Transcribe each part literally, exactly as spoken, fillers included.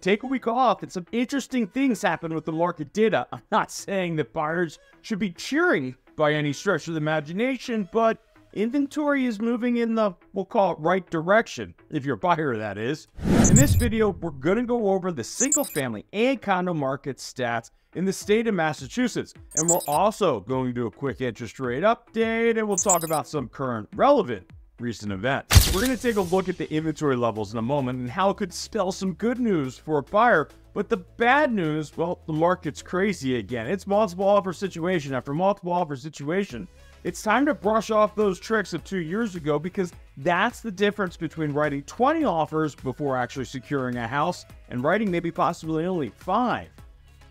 take a week off, and some interesting things happen with the market data. I'm not saying that buyers should be cheering by any stretch of the imagination, but inventory is moving in the, we'll call it, right direction, if you're a buyer, that is. In this video, we're going to go over the single-family and condo market stats in the state of Massachusetts, and we're also going to do a quick interest rate update, and we'll talk about some current relevant recent events. We're going to take a look at the inventory levels in a moment and how it could spell some good news for a buyer. But the bad news, well, the market's crazy again. It's multiple offer situation after multiple offer situation. It's time to brush off those tricks of two years ago, because that's the difference between writing twenty offers before actually securing a house and writing maybe possibly only five.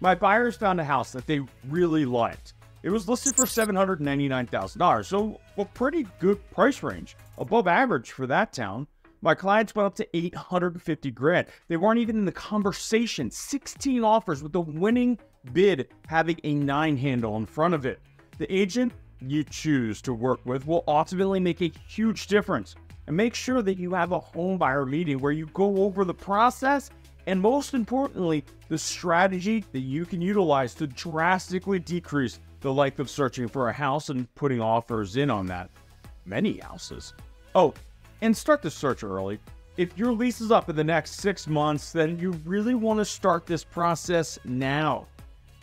My buyers found a house that they really liked. It was listed for seven hundred ninety-nine thousand dollars, so a pretty good price range, above average for that town. My clients went up to eight hundred fifty grand. They weren't even in the conversation. sixteen offers, with the winning bid having a nine handle in front of it. The agent you choose to work with will ultimately make a huge difference. And make sure that you have a home buyer meeting where you go over the process, and most importantly, the strategy that you can utilize to drastically decrease the length of searching for a house and putting offers in on that. Many houses. Oh, and start the search early. If your lease is up in the next six months, then you really want to start this process now.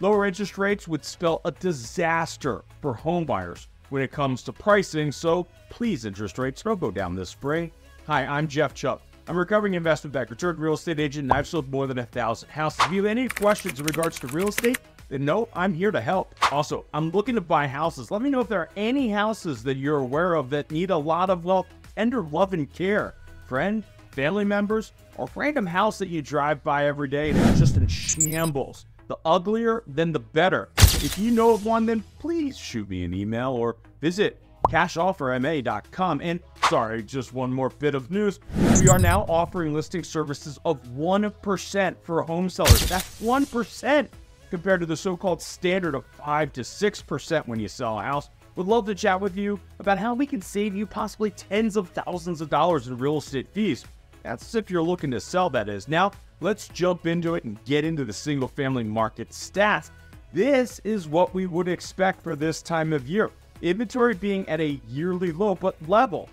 Lower interest rates would spell a disaster for homebuyers when it comes to pricing, so please, interest rates, don't go down this spring. Hi, I'm Jeff Chubb. I'm a recovering investment banker, turned real estate agent, and I've sold more than a thousand houses. If you have any questions in regards to real estate, then no, I'm here to help. Also, I'm looking to buy houses. Let me know if there are any houses that you're aware of that need a lot of, well, tender love and care. Friend, family members, or random house that you drive by every day that's just in shambles. The uglier, then the better. If you know of one, then please shoot me an email or visit Cash Offer M A dot com. And sorry, just one more bit of news. We are now offering listing services of one percent for home sellers. That's one percent. Compared to the so-called standard of five to six percent when you sell a house. Would love to chat with you about how we can save you possibly tens of thousands of dollars in real estate fees. That's if you're looking to sell, that is. Now, let's jump into it and get into the single-family market stats. This is what we would expect for this time of year. Inventory being at a yearly low, but level.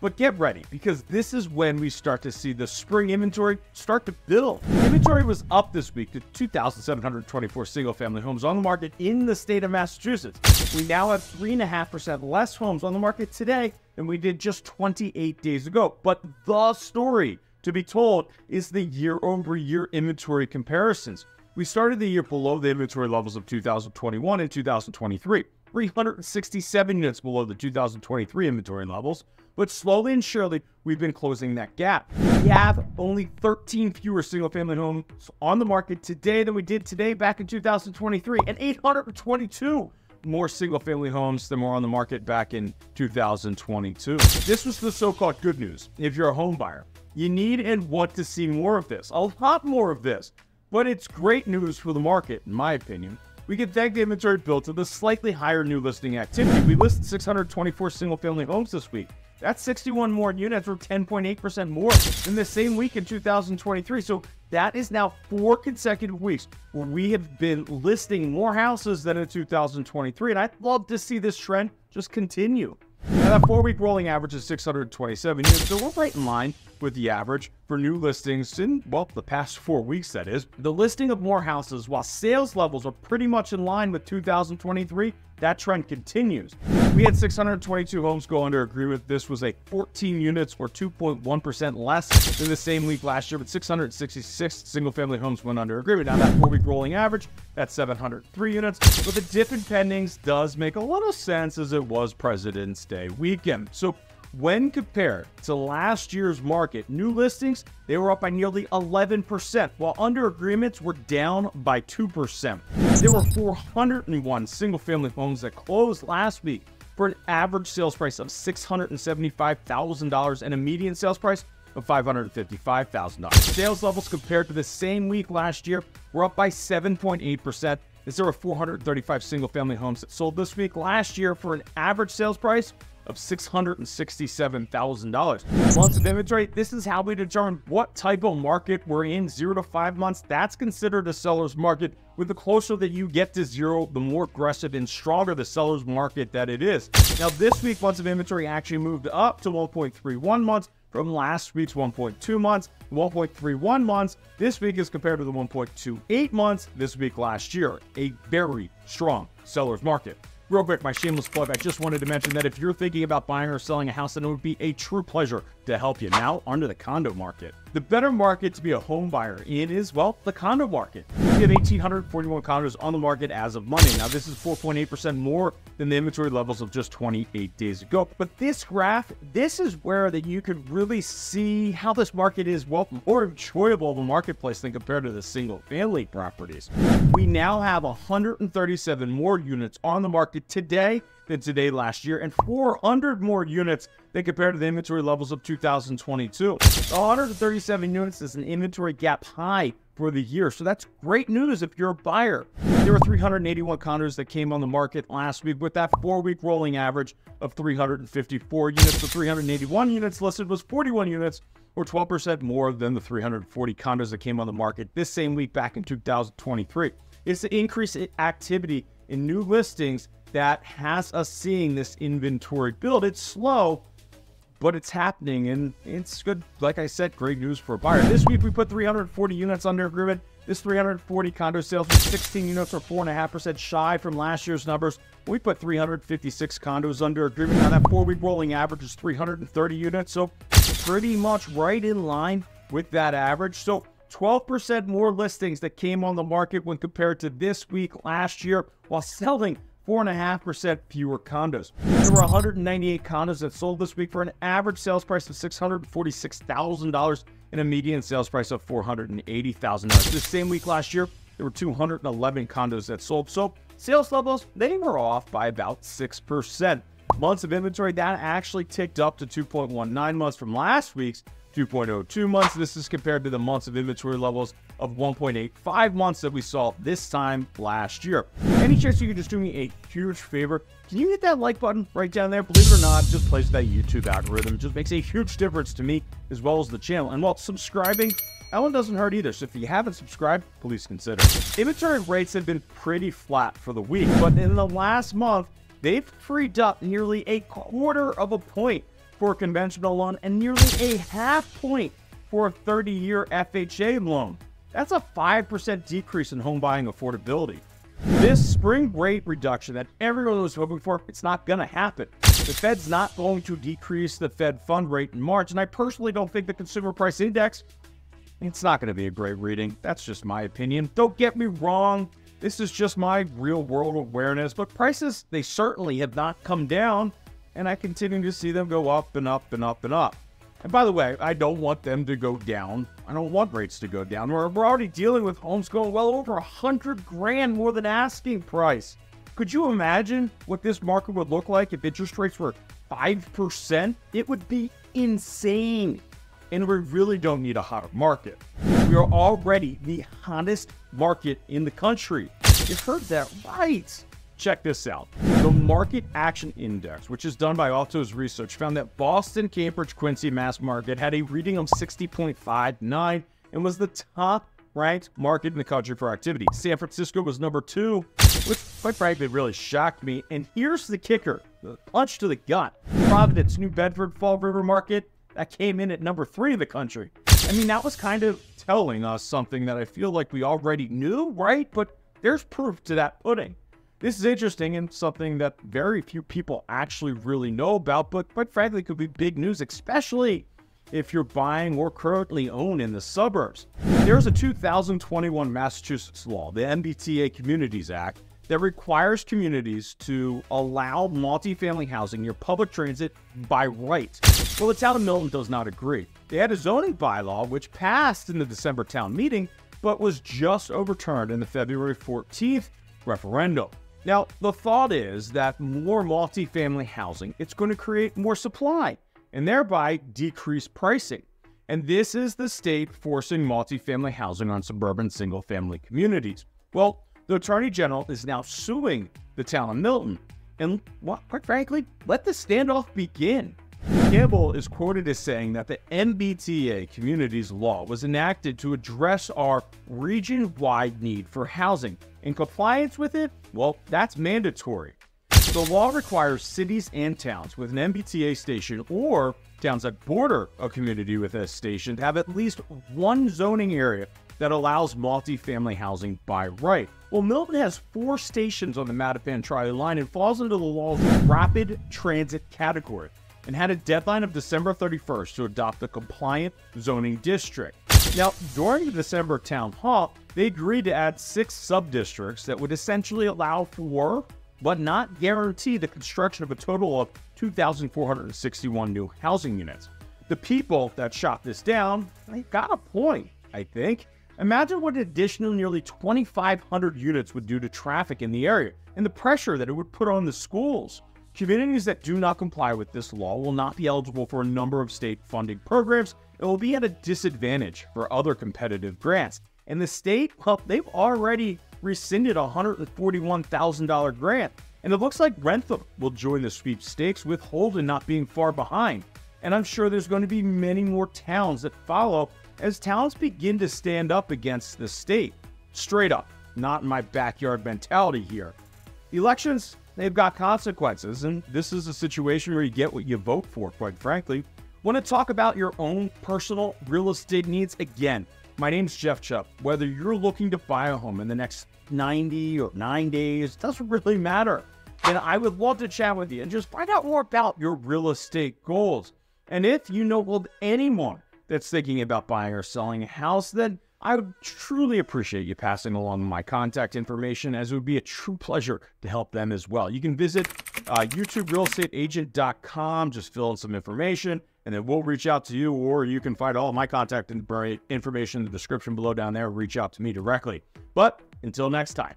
But get ready, because this is when we start to see the spring inventory start to build. Inventory was up this week to two thousand seven hundred twenty-four single-family homes on the market in the state of Massachusetts. We now have three point five percent less homes on the market today than we did just twenty-eight days ago. But the story to be told is the year-over-year inventory comparisons. We started the year below the inventory levels of two thousand twenty-one and two thousand twenty-three. three hundred sixty-seven units below the two thousand twenty-three inventory levels, but slowly and surely, we've been closing that gap. We have only thirteen fewer single-family homes on the market today than we did today back in two thousand twenty-three, and eight hundred twenty-two more single-family homes than were on the market back in two thousand twenty-two. This was the so-called good news. If you're a home buyer, you need and want to see more of this, a lot more of this, but it's great news for the market, in my opinion. We can thank the inventory built to the slightly higher new listing activity. We listed six hundred twenty-four single-family homes this week. That's sixty-one more units, or ten point eight percent more than the same week in two thousand twenty-three. So that is now four consecutive weeks where we have been listing more houses than in two thousand twenty-three. And I'd love to see this trend just continue. Now, that four-week rolling average is six hundred twenty-seven units, so we're right in line with the average for new listings in, well, the past four weeks, that is. The listing of more houses, while sales levels are pretty much in line with two thousand twenty-three, that trend continues. We had six hundred twenty-two homes go under agreement. This was a fourteen units, or two point one percent less than the same week last year, but six hundred sixty-six single-family homes went under agreement. Now, that four-week rolling average, that's seven hundred three units, but the dip in pendings does make a little sense, as it was President's Day weekend. So when compared to last year's market, new listings, they were up by nearly eleven percent, while under agreements were down by two percent. There were four hundred one single-family homes that closed last week for an average sales price of six hundred seventy-five thousand dollars and a median sales price of five hundred fifty-five thousand dollars. Sales levels compared to the same week last year were up by seven point eight percent, as there were four hundred thirty-five single-family homes that sold this week last year for an average sales price of six hundred sixty-seven thousand dollars. Want to demonstrate this is how we determine what type of market we're in, zero to five months. That's considered a seller's market. With the closer that you get to zero, the more aggressive and stronger the seller's market that it is. Now this week, months of inventory actually moved up to one point three one months from last week's one point two months. one point three one months this week is compared to the one point two eight months this week last year. A very strong seller's market. Real quick, my shameless plug, I just wanted to mention that if you're thinking about buying or selling a house, then it would be a true pleasure to help you. Now, onto the condo market. The better market to be a home buyer in is, well, the condo market. We have one thousand eight hundred forty-one condos on the market as of Monday. Now, this is four point eight percent more than the inventory levels of just twenty-eight days ago. But this graph, this is where that you could really see how this market is, well, more enjoyable of a marketplace than compared to the single-family properties. We now have one hundred thirty-seven more units on the market today than today last year, and four hundred more units than compared to the inventory levels of two thousand twenty-two. one hundred thirty-seven units is an inventory gap high for the year, so that's great news if you're a buyer. There were three hundred eighty-one condos that came on the market last week, with that four-week rolling average of three hundred fifty-four units. The three hundred eighty-one units listed was forty-one units, or twelve percent more than the three hundred forty condos that came on the market this same week back in two thousand twenty-three. It's the increase in activity in new listings that has us seeing this inventory build. It's slow, but it's happening, and it's good. Like I said, great news for a buyer. This week, we put three hundred forty units under agreement. This three hundred forty condo sales was sixteen units, or four point five percent shy from last year's numbers. We put three hundred fifty-six condos under agreement. Now, that four-week rolling average is three hundred thirty units, so pretty much right in line with that average. So twelve percent more listings that came on the market when compared to this week last year, while selling four point five percent fewer condos. There were one hundred ninety-eight condos that sold this week for an average sales price of six hundred forty-six thousand dollars and a median sales price of four hundred eighty thousand dollars. This same week last year, there were two hundred eleven condos that sold. So sales levels, they were off by about six percent. Months of inventory, that actually ticked up to two point one nine months from last week's two point oh two months. This is compared to the months of inventory levels of one point eight five months that we saw this time last year. Any chance you could just do me a huge favor? Can you hit that like button right down there? Believe it or not, just plays that YouTube algorithm. It just makes a huge difference to me as well as the channel. And while subscribing, that one doesn't hurt either. So if you haven't subscribed, please consider. Inventory rates have been pretty flat for the week, but in the last month, they've freed up nearly a quarter of a point for a conventional loan and nearly a half point for a thirty-year F H A loan. That's a five percent decrease in home buying affordability. This spring rate reduction that everyone was hoping for, it's not going to happen. The Fed's not going to decrease the Fed fund rate in March, and I personally don't think the Consumer Price Index, it's not going to be a great reading. That's just my opinion. Don't get me wrong. This is just my real-world awareness, but prices, they certainly have not come down, and I continue to see them go up and up and up and up. And by the way, I don't want them to go down. I don't want rates to go down. We're, we're already dealing with homes going well over a hundred grand more than asking price. Could you imagine what this market would look like if interest rates were five percent? It would be insane. And we really don't need a hotter market. We are already the hottest market in the country. You heard that right. Check this out. The Market Action Index, which is done by Altos Research, found that Boston Cambridge Quincy mass market had a reading of sixty point five nine and was the top ranked market in the country for activity. San Francisco was number two, which quite frankly really shocked me. And here's the kicker, the punch to the gut. Providence, New Bedford, Fall River market, that came in at number three in the country. I mean, that was kind of telling us something that I feel like we already knew, right? But there's proof to that pudding. This is interesting and something that very few people actually really know about, but quite frankly could be big news, especially if you're buying or currently own in the suburbs. There's a two thousand twenty-one Massachusetts law, the M B T A Communities Act, that requires communities to allow multifamily housing near public transit by right. Well, the town of Milton does not agree. They had a zoning bylaw which passed in the December town meeting, but was just overturned in the February fourteenth referendum. Now, the thought is that more multifamily housing, it's going to create more supply and thereby decrease pricing. And this is the state forcing multifamily housing on suburban single-family communities. Well, the Attorney General is now suing the town of Milton. and, quite frankly, let the standoff begin. Campbell is quoted as saying that the M B T A Communities Law was enacted to address our region-wide need for housing, and compliance with it, well, that's mandatory. The law requires cities and towns with an M B T A station or towns that border a community with a station to have at least one zoning area that allows multifamily housing by right. Well, Milton has four stations on the Mattapan Trolley line and falls into the law's rapid transit category, and had a deadline of December thirty-first to adopt a compliant zoning district. Now, during the December town hall, they agreed to add six sub-districts that would essentially allow for, but not guarantee, the construction of a total of two thousand four hundred sixty-one new housing units. The people that shot this down, they got a point, I think. Imagine what an additional nearly twenty-five hundred units would do to traffic in the area, and the pressure that it would put on the schools. Communities that do not comply with this law will not be eligible for a number of state funding programs and will be at a disadvantage for other competitive grants. And the state, well, they've already rescinded a one hundred forty-one thousand dollar grant. And it looks like Rentham will join the sweepstakes, with Holden not being far behind. And I'm sure there's going to be many more towns that follow as towns begin to stand up against the state. Straight up, not in my backyard mentality here. Elections, they've got consequences, and this is a situation where you get what you vote for, quite frankly. Want to talk about your own personal real estate needs? Again, my name's Jeff Chubb. Whether you're looking to buy a home in the next ninety or nine days, doesn't really matter. And I would love to chat with you and just find out more about your real estate goals. And if you know of anyone that's thinking about buying or selling a house, then I would truly appreciate you passing along my contact information, as it would be a true pleasure to help them as well. You can visit uh, youtube real estate agent dot com, just fill in some information, and then we'll reach out to you, or you can find all my contact information in the description below down there. Reach out to me directly. But until next time.